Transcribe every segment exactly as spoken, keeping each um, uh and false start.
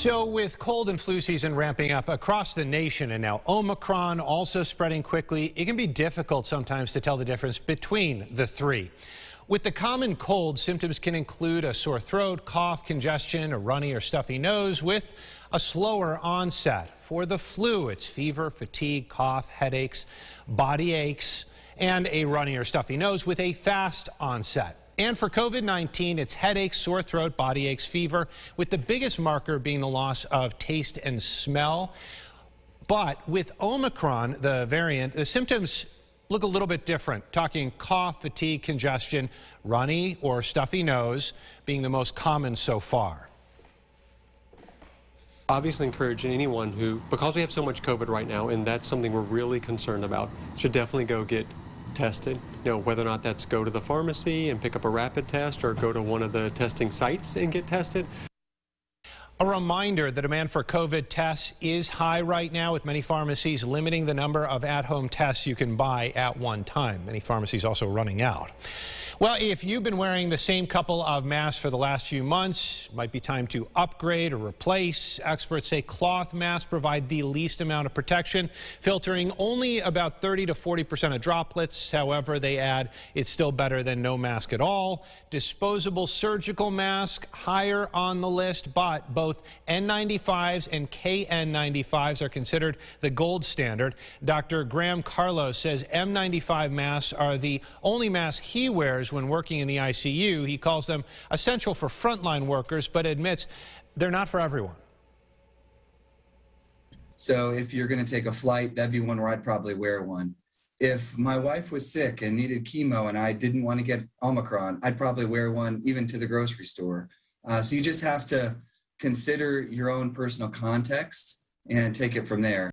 So with cold and flu season ramping up across the nation and now Omicron also spreading quickly, it can be difficult sometimes to tell the difference between the three. With the common cold, symptoms can include a sore throat, cough, congestion, a runny or stuffy nose with a slower onset. For the flu, it's fever, fatigue, cough, headaches, body aches, and a runny or stuffy nose with a fast onset. And for COVID nineteen, it's headaches, sore throat, body aches, fever, with the biggest marker being the loss of taste and smell. But with Omicron, the variant, the symptoms look a little bit different, talking cough, fatigue, congestion, runny or stuffy nose being the most common so far. Obviously encouraging anyone who, because we have so much COVID right now, and that's something we're really concerned about, should definitely go get tested. You know, whether or not that's go to the pharmacy and pick up a rapid test or go to one of the testing sites and get tested. A reminder, the demand for COVID tests is high right now, with many pharmacies limiting the number of at-home tests you can buy at one time. Many pharmacies also running out. Well, if you've been wearing the same couple of masks for the last few months, it might be time to upgrade or replace. Experts say cloth masks provide the least amount of protection, filtering only about thirty to forty percent of droplets. However, they add it's still better than no mask at all. Disposable surgical mask higher on the list, but both Both N ninety-fives and K N ninety-fives are considered the gold standard. Doctor Graham Carlos says M ninety-five masks are the only masks he wears when working in the I C U. He calls them essential for frontline workers, but admits they're not for everyone. So if you're going to take a flight, that'd be one where I'd probably wear one. If my wife was sick and needed chemo and I didn't want to get Omicron, I'd probably wear one even to the grocery store. Uh, so you just have to consider your own personal context and take it from there.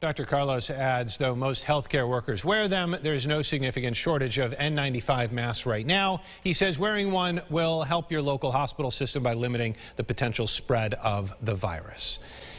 Doctor Carlos adds, though most healthcare workers wear them, there's no significant shortage of N ninety-five masks right now. He says wearing one will help your local hospital system by limiting the potential spread of the virus.